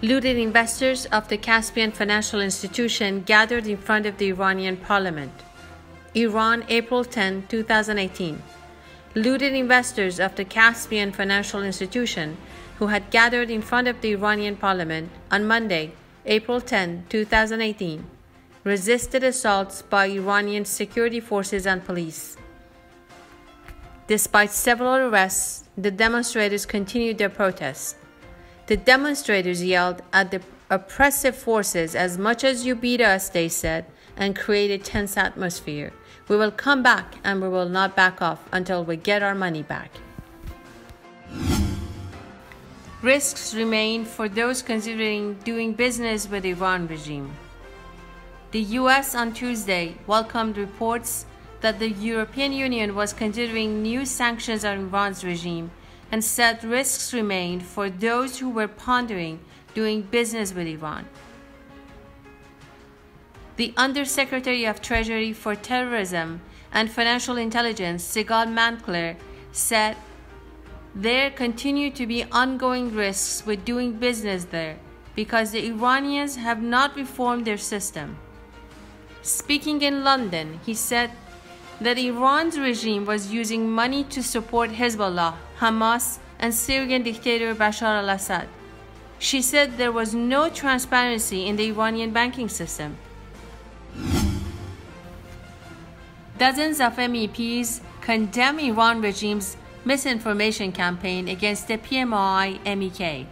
looted investors of the Caspian Financial Institution gathered in front of the Iranian Parliament. Iran, April 10, 2018. Looted investors of the Caspian Financial Institution who had gathered in front of the Iranian Parliament on Monday, April 10, 2018, resisted assaults by Iranian security forces and police. Despite several arrests, the demonstrators continued their protest. The demonstrators yelled at the oppressive forces, "As much as you beat us," they said, and create a tense atmosphere. "We will come back and we will not back off until we get our money back." Risks remain for those considering doing business with the Iran regime. The US on Tuesday welcomed reports that the European Union was considering new sanctions on Iran's regime and said risks remained for those who were pondering doing business with Iran. The Undersecretary of Treasury for Terrorism and Financial Intelligence, Sigal Mandelker, said there continue to be ongoing risks with doing business there because the Iranians have not reformed their system. Speaking in London, he said that Iran's regime was using money to support Hezbollah, Hamas, and Syrian dictator Bashar al-Assad. She said there was no transparency in the Iranian banking system. Dozens of MEPs condemn Iran regime's misinformation campaign against the PMI-MEK.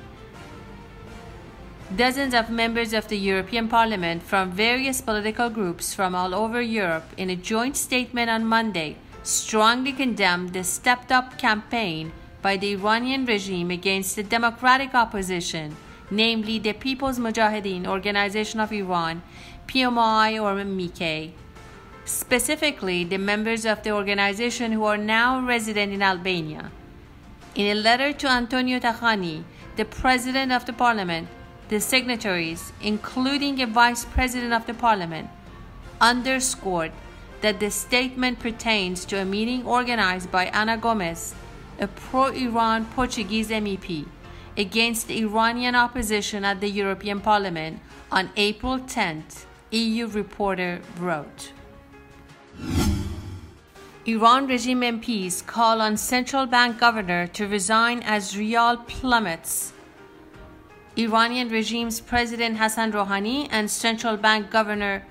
Dozens of members of the European Parliament from various political groups from all over Europe in a joint statement on Monday strongly condemned the stepped-up campaign by the Iranian regime against the democratic opposition, namely the People's Mojahedin Organization of Iran, PMI or MEK. Specifically, the members of the organization who are now resident in Albania. In a letter to Antonio Tajani, the president of the parliament, the signatories, including a vice president of the parliament, underscored that the statement pertains to a meeting organized by Ana Gomes, a pro-Iran Portuguese MEP, against the Iranian opposition at the European Parliament on April 10th, EU reporter wrote. Iran regime MPs call on central bank governor to resign as rial plummets. Iranian regime's President Hassan Rouhani and central bank governor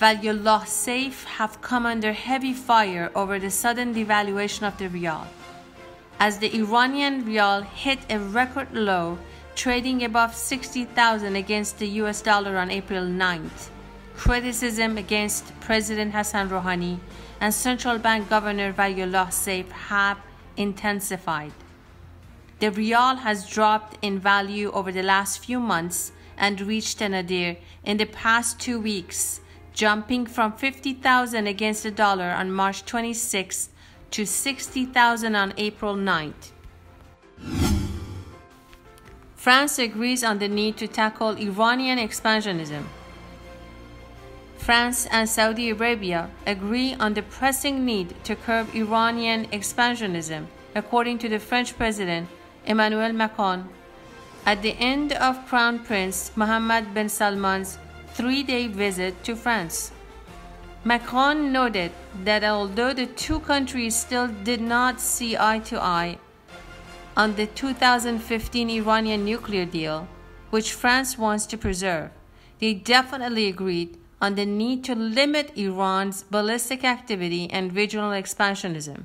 Valiollah Seif have come under heavy fire over the sudden devaluation of the rial, as the Iranian rial hit a record low, trading above 60,000 against the US dollar on April 9th. Criticism against President Hassan Rouhani and central bank governor Valiollah Seif have intensified. The rial has dropped in value over the last few months and reached a nadir in the past 2 weeks, jumping from 50,000 against the dollar on March 26th to 60,000 on April 9th. France agrees on the need to tackle Iranian expansionism. France and Saudi Arabia agree on the pressing need to curb Iranian expansionism, according to the French President Emmanuel Macron, at the end of Crown Prince Mohammed bin Salman's three-day visit to France. Macron noted that although the two countries still did not see eye to eye on the 2015 Iranian nuclear deal, which France wants to preserve, they definitely agreed on the need to limit Iran's ballistic activity and regional expansionism.